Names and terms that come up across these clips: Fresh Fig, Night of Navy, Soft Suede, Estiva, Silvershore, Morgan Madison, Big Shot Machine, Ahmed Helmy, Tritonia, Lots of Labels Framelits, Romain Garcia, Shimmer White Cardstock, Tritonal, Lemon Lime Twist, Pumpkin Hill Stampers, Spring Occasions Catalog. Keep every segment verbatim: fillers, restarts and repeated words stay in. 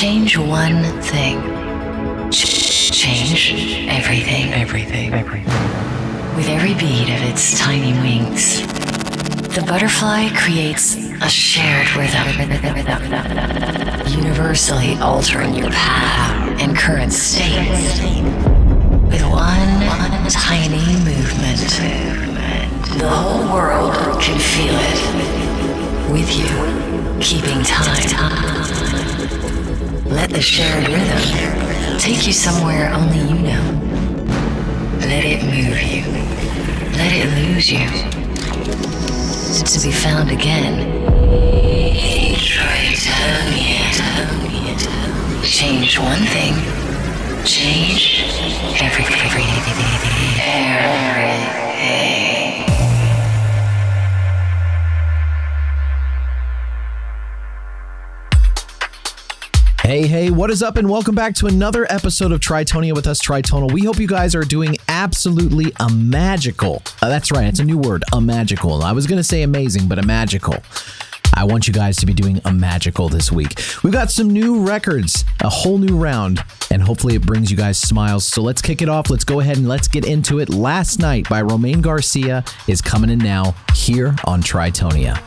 change one thing, Ch change everything. Everything. Everything. With every beat of its tiny wings, the butterfly creates a shared rhythm, universally altering your path and current state with one tiny movement. The whole world can feel it, with you keeping time. Let the shared rhythm take you somewhere only you know. Let it move you. Let it lose you. To be found again. Tritonia. Change one thing. Change everything. Everything. Hey, hey, what is up, and welcome back to another episode of Tritonia with us, Tritonal. We hope you guys are doing absolutely a magical. Uh, that's right, it's a new word, a magical. I was going to say amazing, but a magical. I want you guys to be doing a magical this week. We've got some new records, a whole new round, and hopefully it brings you guys smiles. So let's kick it off. Let's go ahead and let's get into it. Last Night by Romain Garcia is coming in now here on Tritonia.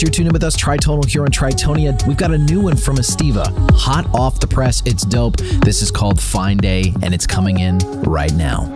You're tuning in with us, Tritonal, here on Tritonia. We've got a new one from Estiva, hot off the press. It's dope. This is called Fine Day, and it's coming in right now.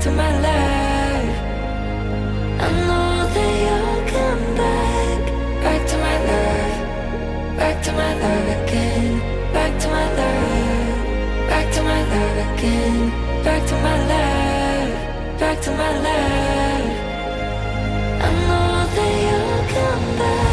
back to my life. I know that you'll come back, back to my life, back to my love again, back to my love, back to my love again, back to my life, back to my life. I know that you'll come back.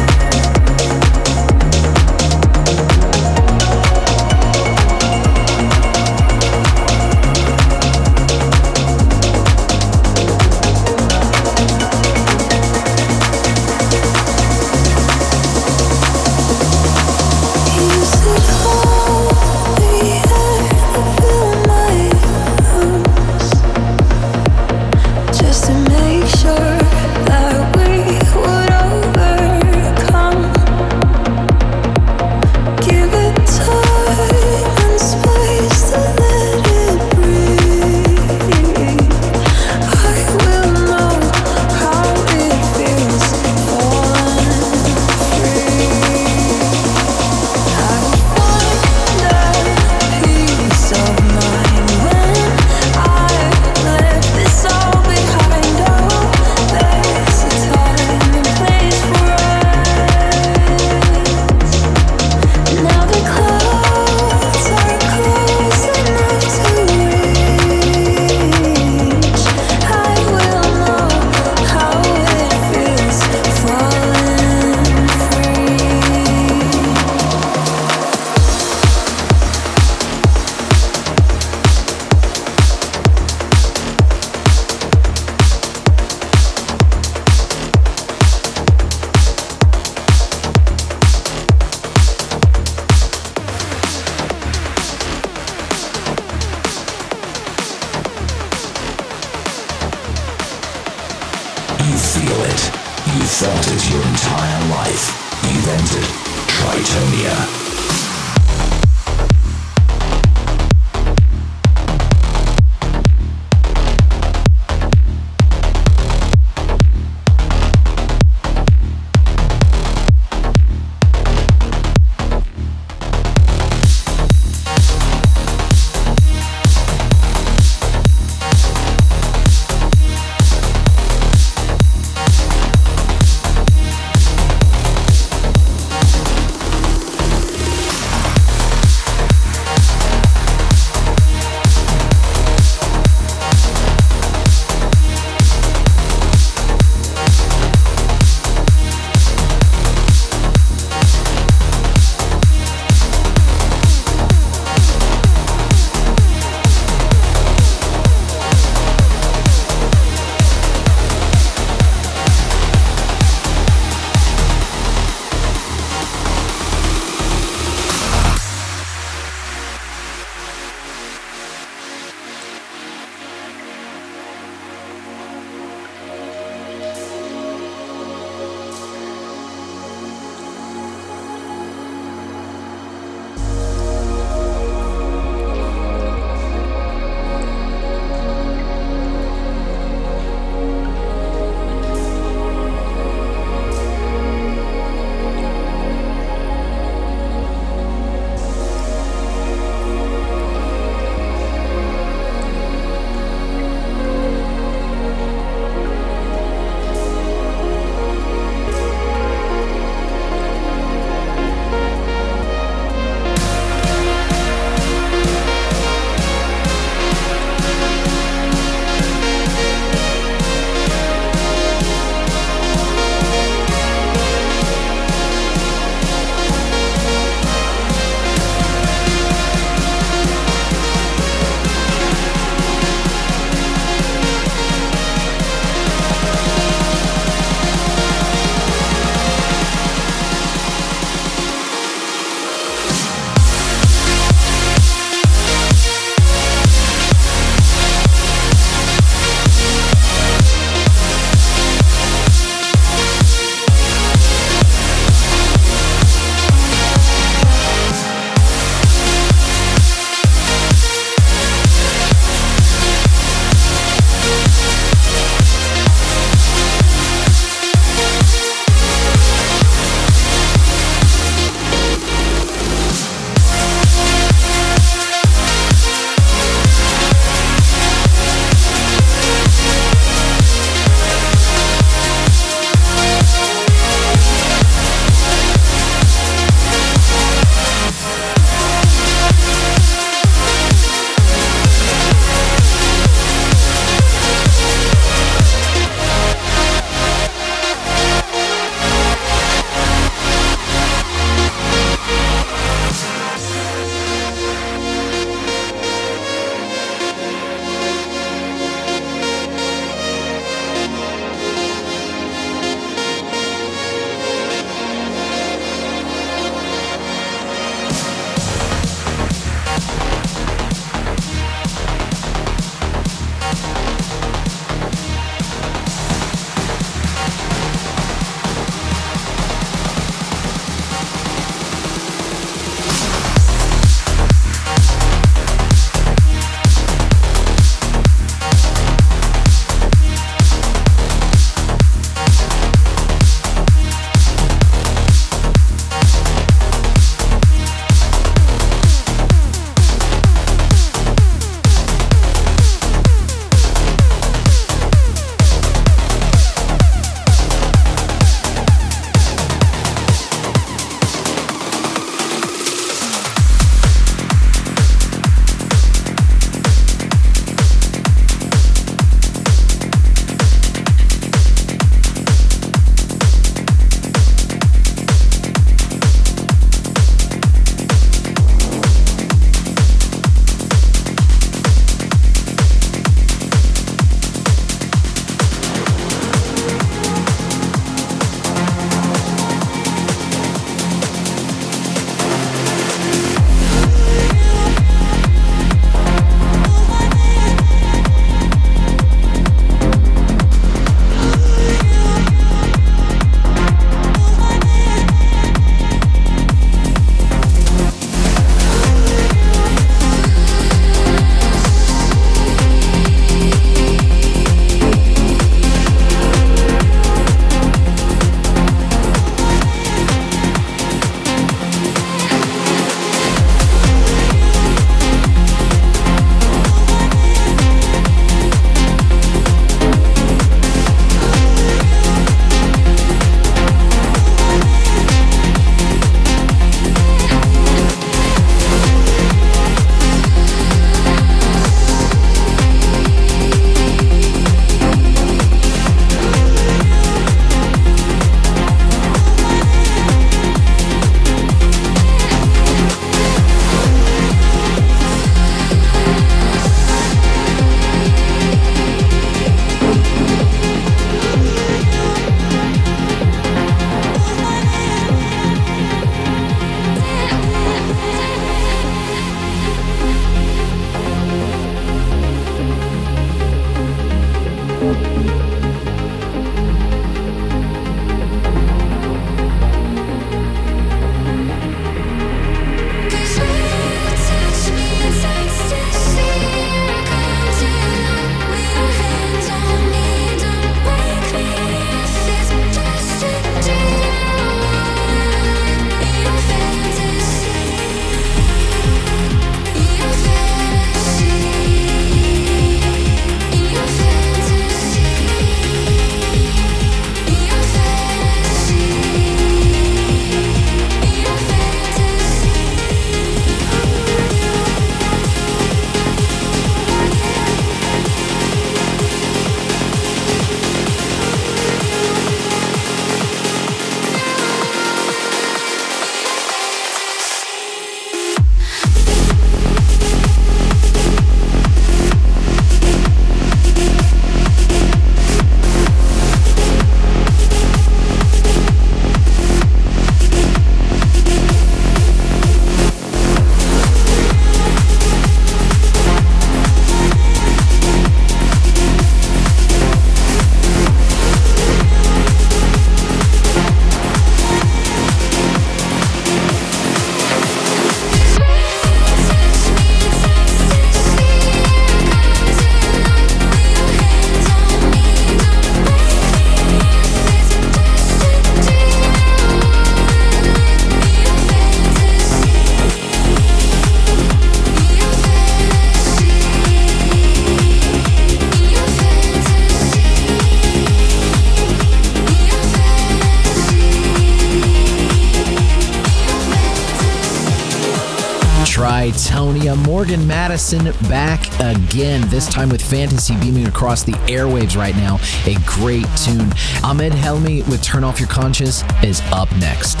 Tritonia. Morgan Madison back again, this time with Fantasy beaming across the airwaves right now. A great tune. Ahmed Helmy with Turn Off Your Conscience is up next.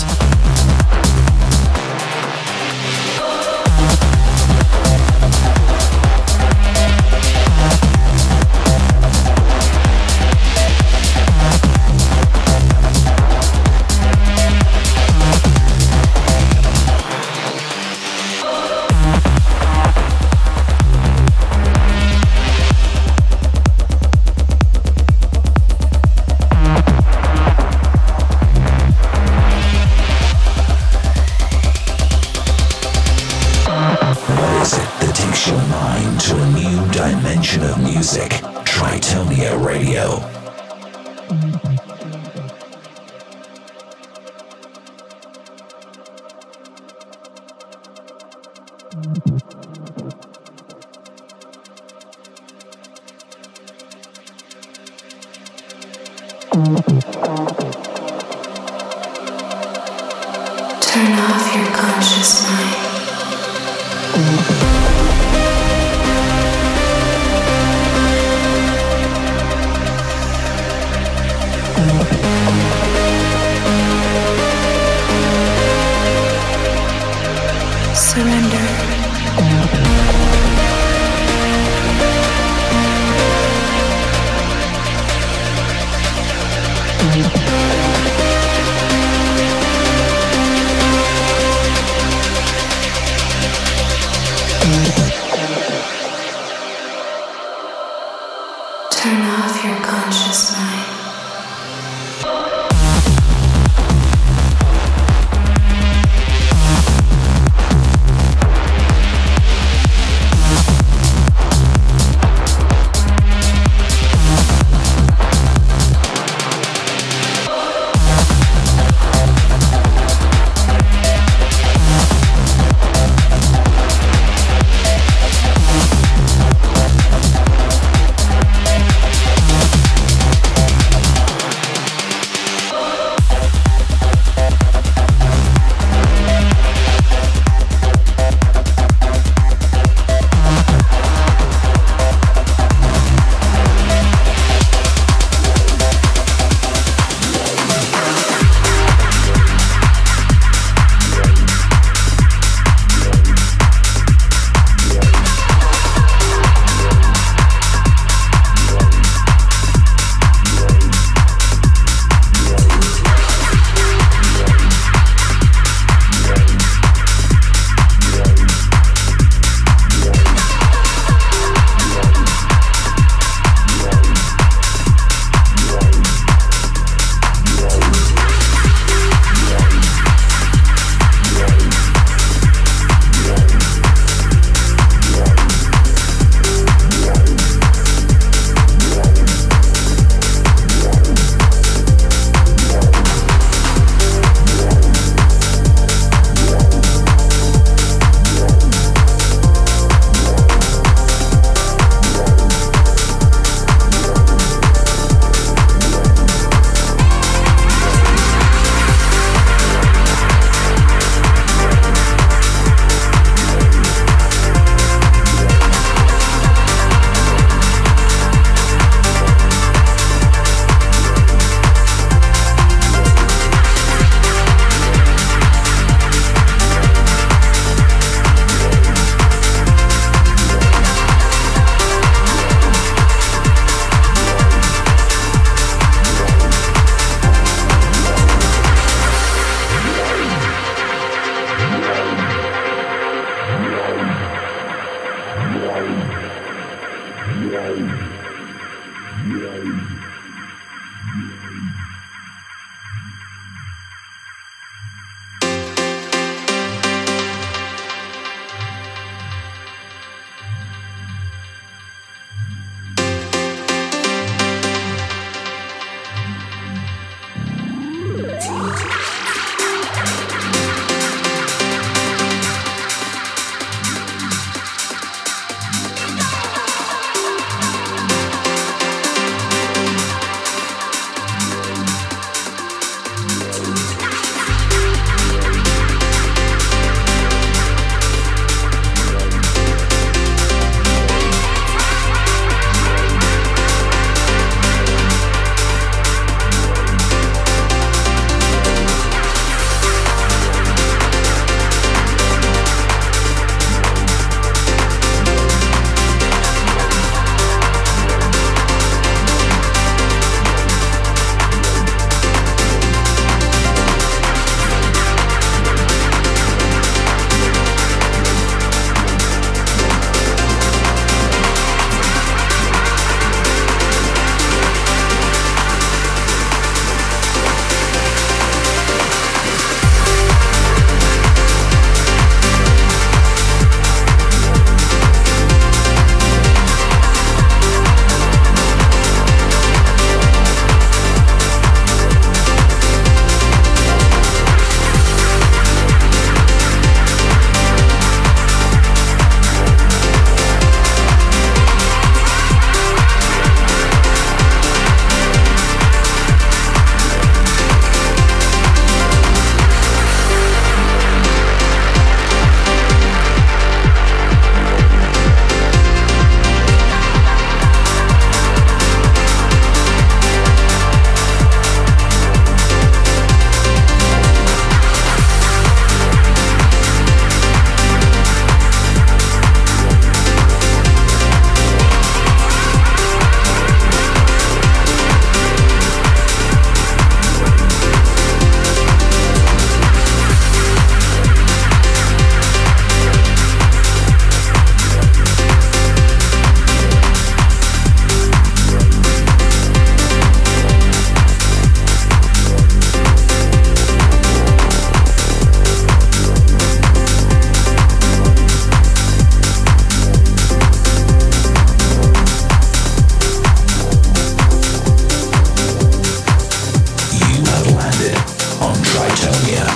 Tritonia.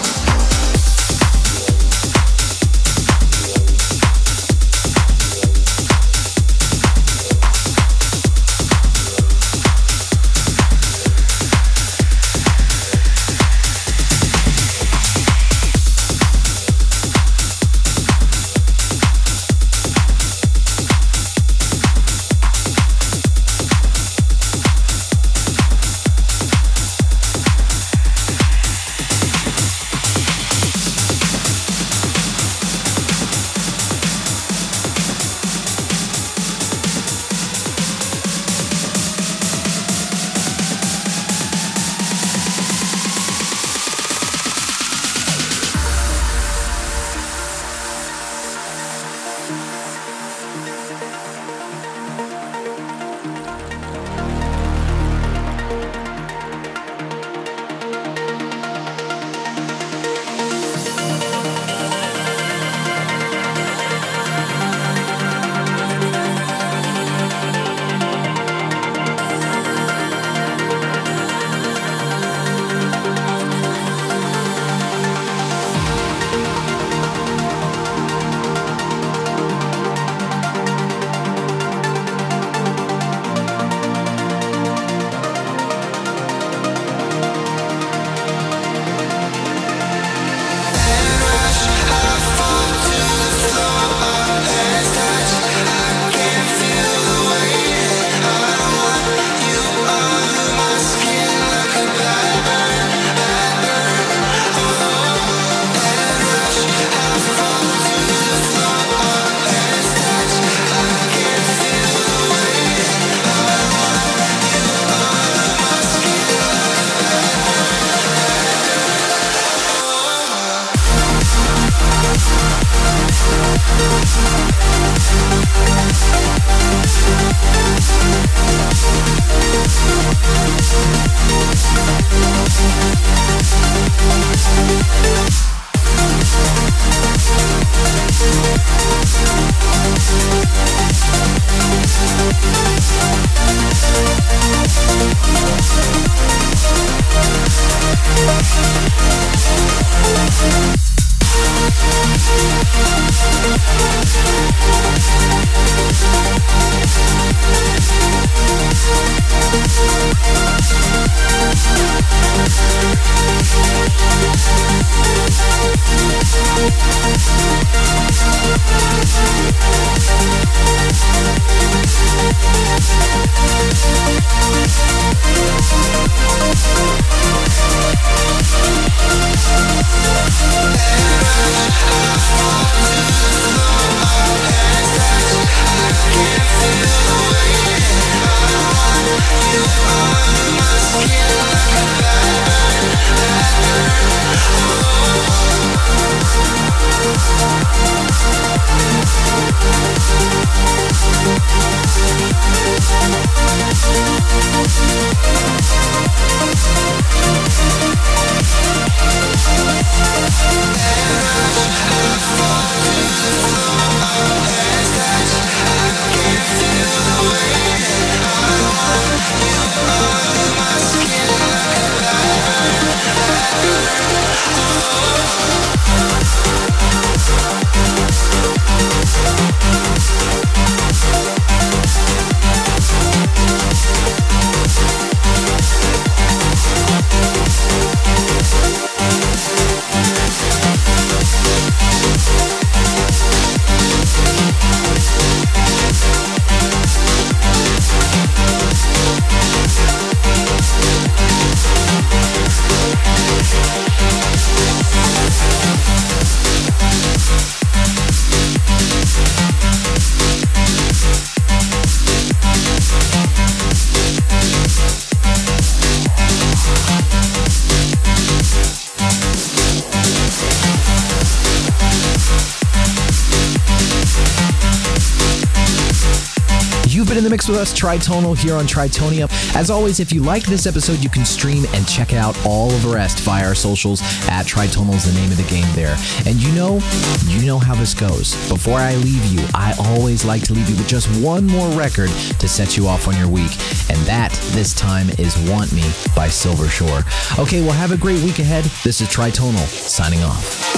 in the mix with us, Tritonal, here on Tritonia. As always, if you liked this episode, you can stream and check out all of the rest via our socials. At Tritonal is the name of the game there. And you know, you know how this goes. Before I leave you, I always like to leave you with just one more record to set you off on your week. And that, this time, is Want Me by Silvershore. Okay, well, have a great week ahead. This is Tritonal, signing off.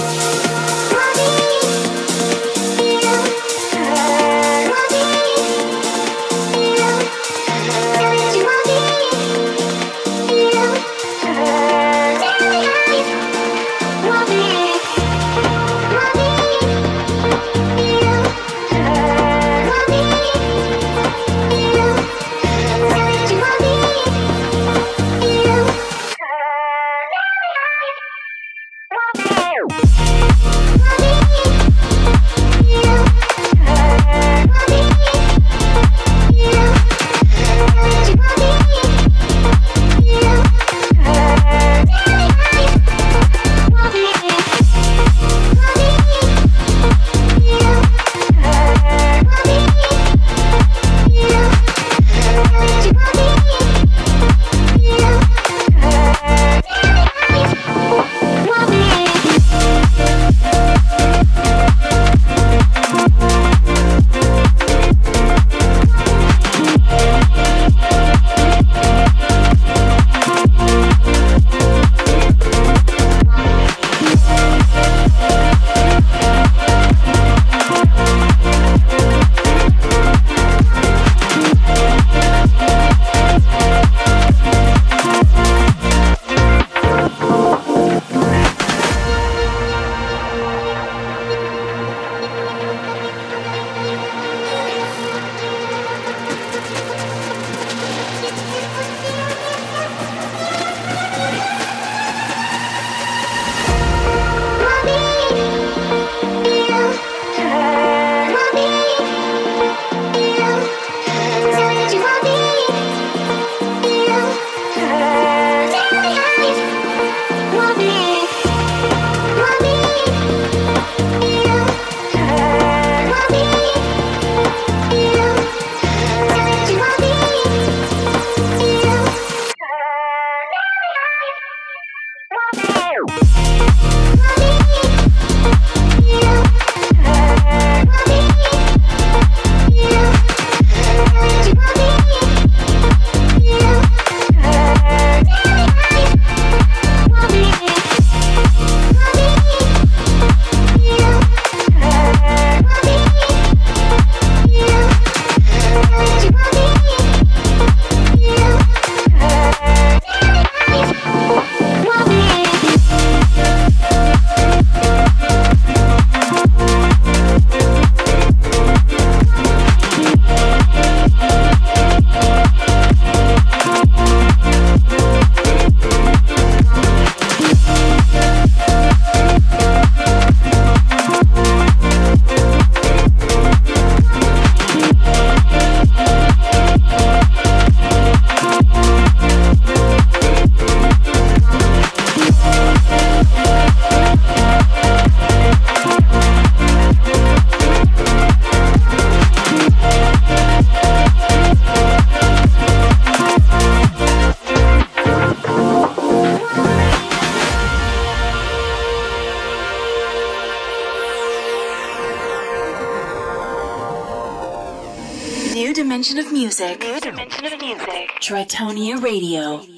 New dimension of music. New dimension of music. Tritonia Radio.